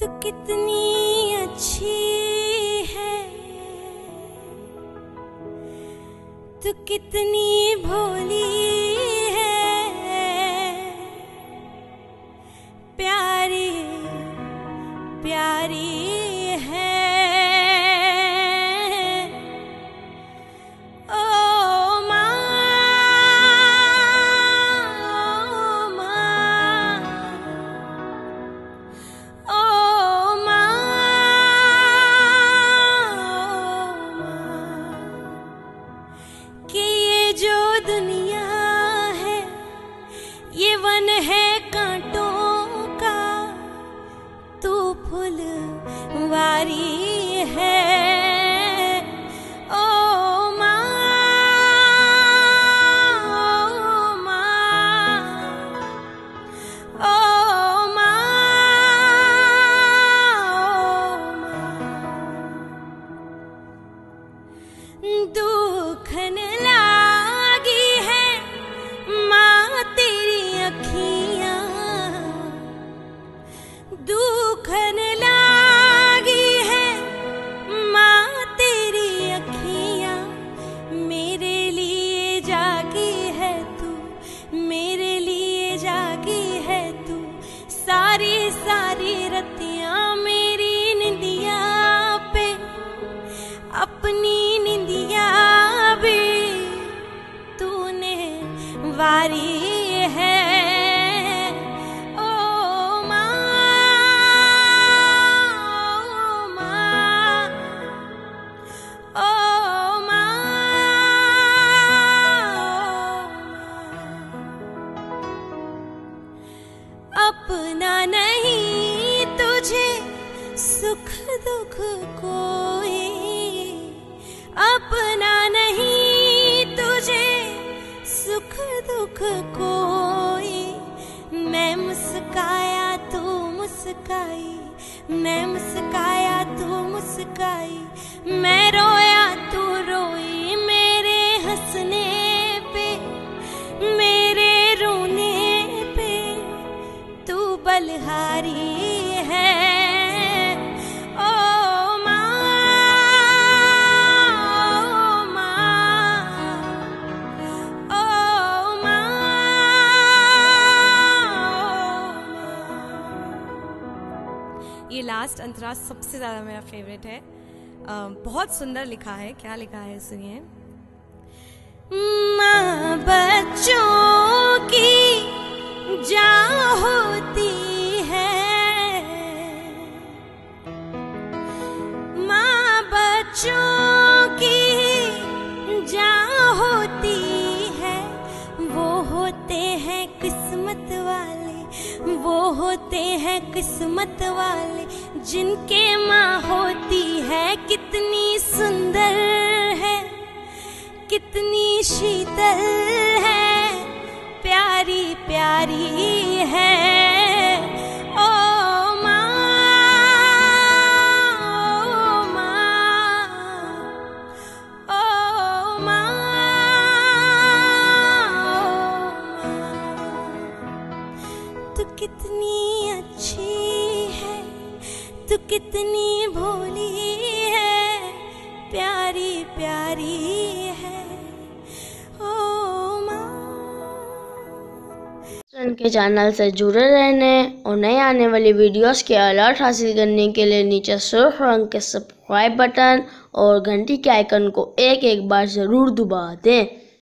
तो कितनी अच्छी है, तो कितनी भोली है, प्यारी प्यारी अंतराज सबसे ज़्यादा मेरा फेवरेट है। बहुत सुंदर लिखा है। क्या लिखा है सुनिए। माँ बच्चों की जान होती है, माँ बच्चों की जान होती है, वो होते हैं किस्मत वाले, वो होते हैं किस्मत वाले, जिनके माँ होती है कितनी सुंदर है, कितनी शीतल है, प्यारी प्यारी है। कितनी भोली है, प्यारी प्यारी है, ओ मां। के चैनल से जुड़े रहने और नए आने वाली वीडियोस के अलर्ट हासिल करने के लिए नीचे सुर्ख रंग के सब्सक्राइब बटन और घंटी के आइकन को एक बार जरूर दबा दें।